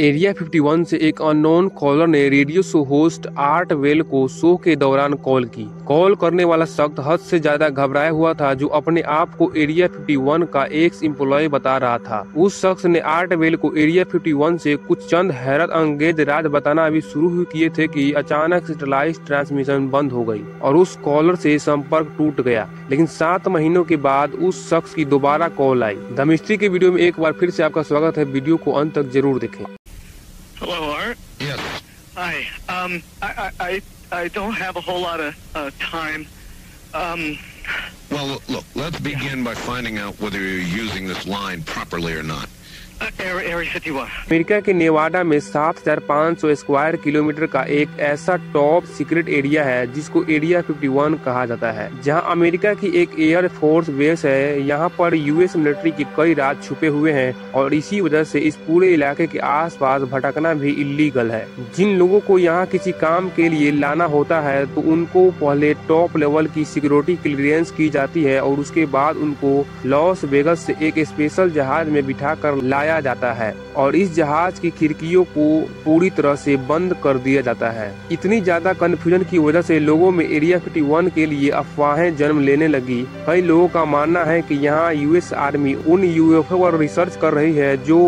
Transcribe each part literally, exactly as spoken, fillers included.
Area इक्यावन से एक अननोन कॉलर ने radio show host Art Bell को शो के दौरान कॉल की। कॉल करने वाला शख्स हद से ज्यादा घबराया हुआ था, जो अपने आप को एरिया इक्यावन का एक्स एम्प्लॉय बता रहा था। उस शख्स ने आर्ट बेल को एरिया इक्यावन से कुछ चंद हैरत अंगेज राज बताना अभी शुरू किए थे कि अचानक सेटेलाइट ट्रांसमिशन बंद हो गई और उस कॉलर से संपर्क टूट गया। लेकिन सात महीनों के बाद उस शख्स की दोबारा कॉल आई। द मिस्ट्री के वीडियो में एक बार फिर से आपका स्वागत है। वीडियो को अंत तक जरूर देखें। Hello, Art? Yes. Hi. Um, I, I, I don't have a whole lot of uh, time. Um, well, look, let's begin yeah. by finding out whether you're using this line properly or not. America के Nevada में सात हज़ार पाँच सौ square kilometre का एक ऐसा top secret area है जिसको एरिया इक्यावन कहा जाता है, जहां अमेरिका की एक एयर फोर्स बेस है। यहां पर यूएस मिलिट्री के कई राज छुपे हुए हैं और इसी वजह से इस पूरे इलाके के आसपास भटकना भी इलीगल है। जिन लोगों को यहां किसी काम के लिए लाना होता है तो उनको पहले टॉप लेवल की सिक्योरिटी क्लियरेंस की जाती है और उसके बाद उनको लॉस वेगस से एक स्पेशल जहाज में बिठा कर जाता है और इस जहाज की खिड़कियों को पूरी तरह से बंद कर दिया जाता है। इतनी ज्यादा कन्फ्यूजन की वजह से लोगों में एरिया इक्यावन के लिए अफवाहें जन्म लेने लगी। कई लोगों का मानना है कि यहाँ यूएस आर्मी उन यूएफओ पर रिसर्च कर रही है जो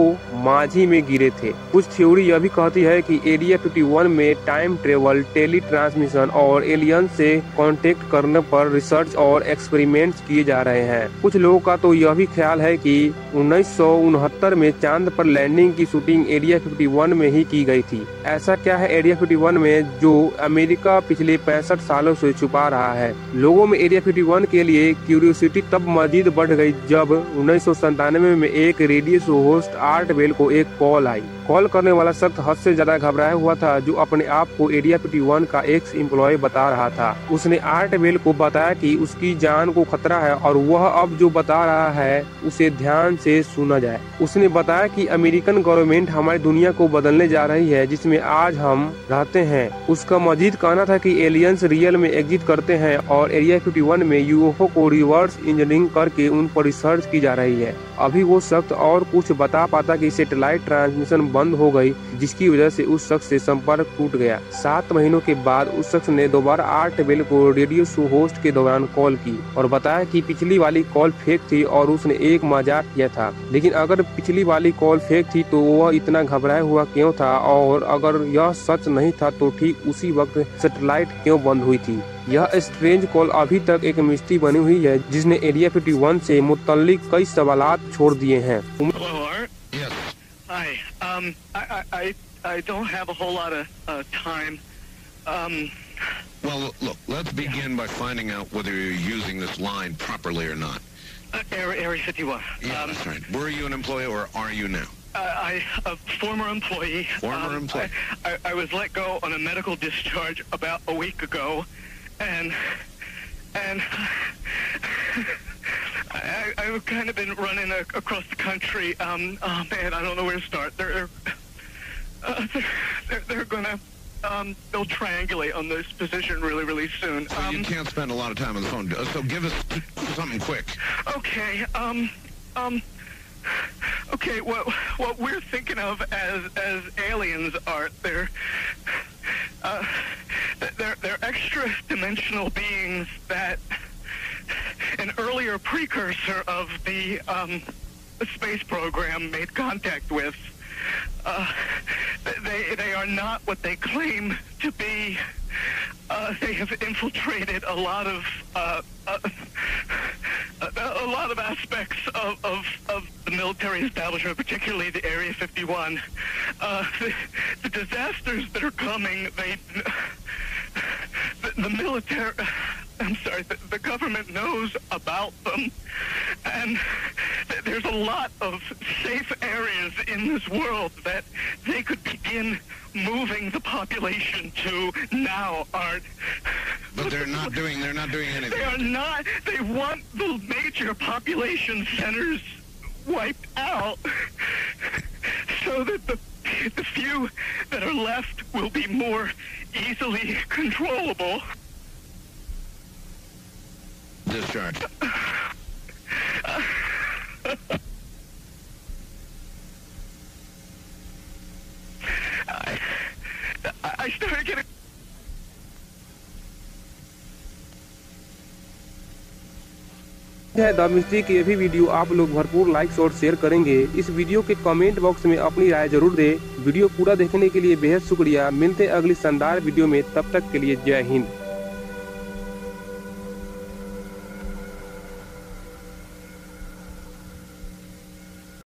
माझी में गिरे थे। कुछ थ्योरी यह भी कहती है कि एरिया इक्यावन में टाइम ट्रेवल, टेली ट्रांसमिशन और एलियन से कॉन्टेक्ट करने पर रिसर्च और एक्सपेरिमेंट किए जा रहे हैं। कुछ लोगों का तो यह भी ख्याल है कि उन्नीस सौ उनहत्तर में चांद पर लैंडिंग की शूटिंग एरिया इक्यावन में ही की गई थी। ऐसा क्या है एरिया इक्यावन में जो अमेरिका पिछले पैंसठ सालों से छुपा रहा है? लोगों में एरिया इक्यावन के लिए क्यूरियोसिटी तब मजीद बढ़ गई जब उन्नीस सौ सन्तानवे में एक radio show host Art Bell को एक कॉल आई। कॉल करने वाला शख्स हद से ज्यादा घबराया हुआ था, जो अपने आप को एरिया इक्यावन का एक्स एम्प्लॉय बता रहा था। उसने आर्ट बेल को बताया कि उसकी जान को खतरा है और वह अब जो बता रहा है उसे ध्यान से सुना जाए। उसने बताया कि अमेरिकन गवर्नमेंट हमारी दुनिया को बदलने जा रही है जिसमें आज हम रहते हैं। उसका मजीद कहना था कि एलियंस रियल में एग्जिट करते हैं और एरिया इक्यावन में यूएफओ को रिवर्स इंजीनियरिंग करके उन पर रिसर्च की जा रही है। अभी वो शख्स और कुछ बता पाता कि सेटेलाइट ट्रांसमिशन बंद हो गई, जिसकी वजह से उस शख्स से संपर्क टूट गया। सात महीनों के बाद उस शख्स ने दोबारा आर्ट बेल को रेडियो शो होस्ट के दौरान कॉल की और बताया कि पिछली वाली कॉल फेक थी और उसने एक मजाक किया था। लेकिन अगर पिछली वाली कॉल फेक थी तो वह इतना घबराया हुआ क्यों था, और अगर यह सच नहीं था तो ठीक उसी वक्त सेटेलाइट क्यों बंद हुई थी? यह स्ट्रेंज कॉल अभी तक एक मिस्ट्री बनी हुई है जिसने एरिया इक्यावन से मुतल्लिक कई सवालात छोड़ दिए हैं। Hi. Um, I, I, I don't have a whole lot of uh, time. Um, well, look, let's begin yeah. by finding out whether you're using this line properly or not. Uh, Area fifty-one. Yeah, um, that's right. Were you an employee or are you now? I, I a former employee. Former um, employee. I, I, I was let go on a medical discharge about a week ago, and and I, I've kind of been running a, across the country. Um, oh man, I don't know where to start. They're uh, they're, they're gonna um, they'll triangulate on this position really, really soon. So um, you can't spend a lot of time on the phone. So give us something quick. Okay. Um. Um. Okay. What what we're thinking of as as aliens are they're uh, they're they're extra dimensional beings that. An earlier precursor of the um, space program made contact with. Uh, they they are not what they claim to be. Uh, they have infiltrated a lot of uh, uh, a lot of aspects of, of of the military establishment, particularly the Area fifty-one. Uh, the, the disasters that are coming. They the, the military. I'm sorry, the, the government knows about them, and th there's a lot of safe areas in this world that they could begin moving the population to now. Art, but they're not doing. They're not doing anything. They are not. They want the major population centers wiped out, so that the the few that are left will be more easily controllable. Discharge. Get it. है the mystery की भी video आप लोग भरपूर like और share करेंगे। इस video के कमेंट बॉक्स में अपनी राय जरूर दें। वीडियो पूरा देखने के लिए बेहद शुक्रिया। मिलते हैं अगली शानदार वीडियो में, तब तक के लिए जय हिंद।